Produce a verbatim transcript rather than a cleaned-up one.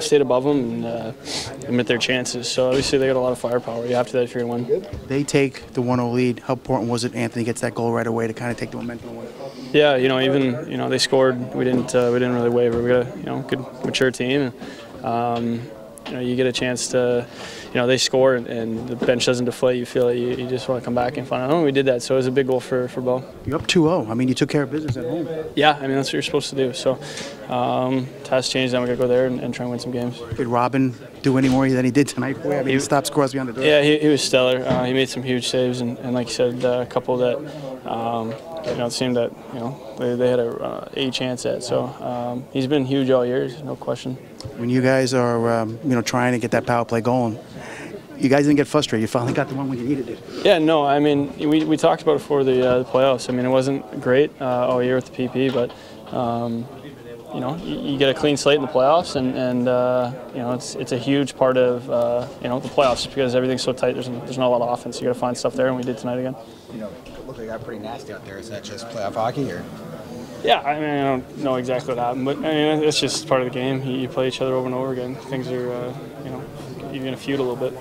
Stayed above them and uh, limit their chances. So obviously they got a lot of firepower. You have to do that if you're going to win. They take the one-oh lead. How important was it Anthony gets that goal right away to kind of take the momentum away? Yeah, you know, even you know they scored. We didn't uh, we didn't really waver. We got a you know good mature team. Um, you know, you get a chance to you know they score and, and the bench doesn't deflate. You feel like you, you just want to come back and find out. Oh, we did that. So it was a big goal for for Bo. You're up two-oh. I mean, you took care of business at home. Yeah, I mean that's what you're supposed to do. So. Um, task changed, then we're going to go there and, and try and win some games. Did Robin do any more than he did tonight? I mean, he stopped Crosby on the door. Yeah, he, he was stellar. Uh, he made some huge saves, and, and like you said, uh, a couple that, um, you know, it seemed that, you know, they, they had a, uh, a chance at. So um, he's been huge all year, no question. When you guys are, um, you know, trying to get that power play going, you guys didn't get frustrated. You finally got the one when you needed it. Yeah, no, I mean, we, we talked about it before the, uh, the playoffs. I mean, it wasn't great uh, all year with the P P, but, um, you know, you get a clean slate in the playoffs, and, and uh, you know, it's it's a huge part of uh, you know the playoffs because everything's so tight. There's there's not a lot of offense. You got to find stuff there, and we did tonight again. You know, it looked like it got pretty nasty out there. Is that just playoff hockey, or? Yeah, I mean, I don't know exactly what happened, but I mean, it's just part of the game. You play each other over and over again. Things are, uh, you know, you're gonna feud a little bit.